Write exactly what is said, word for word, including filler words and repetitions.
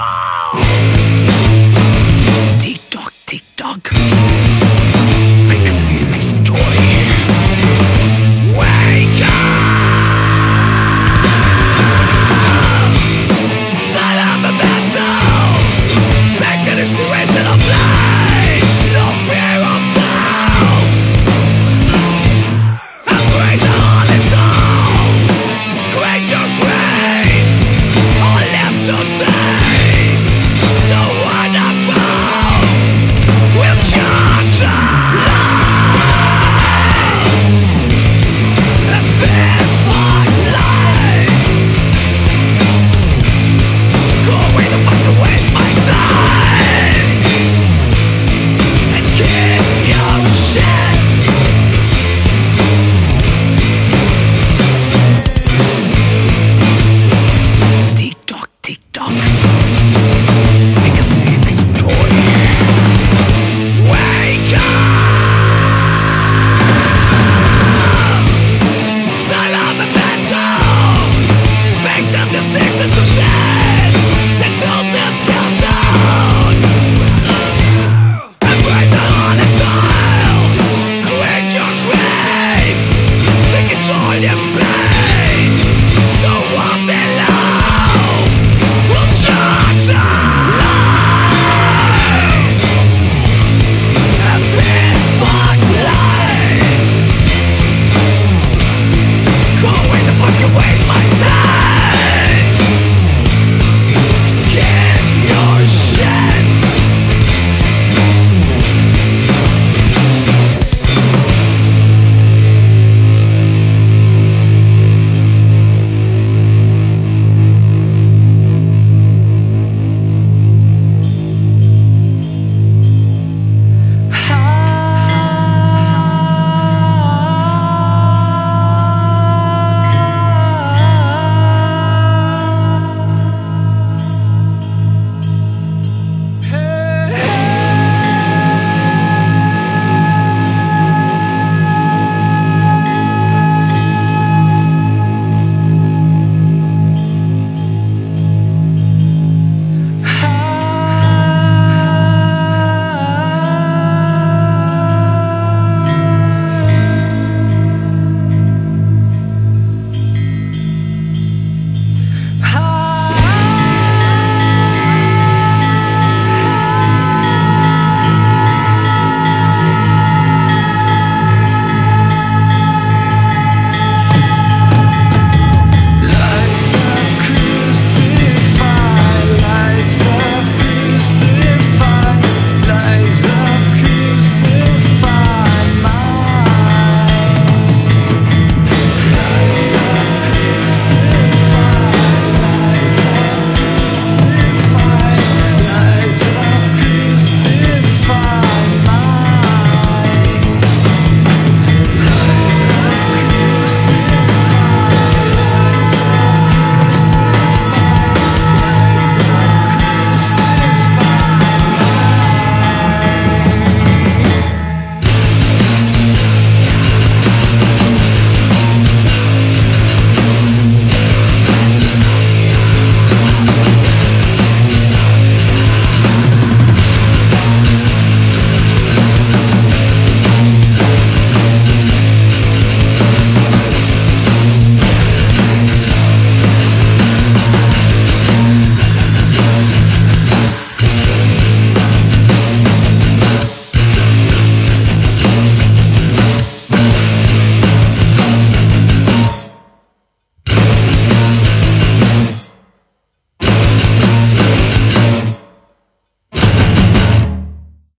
Wow! Tick tock, tick tock.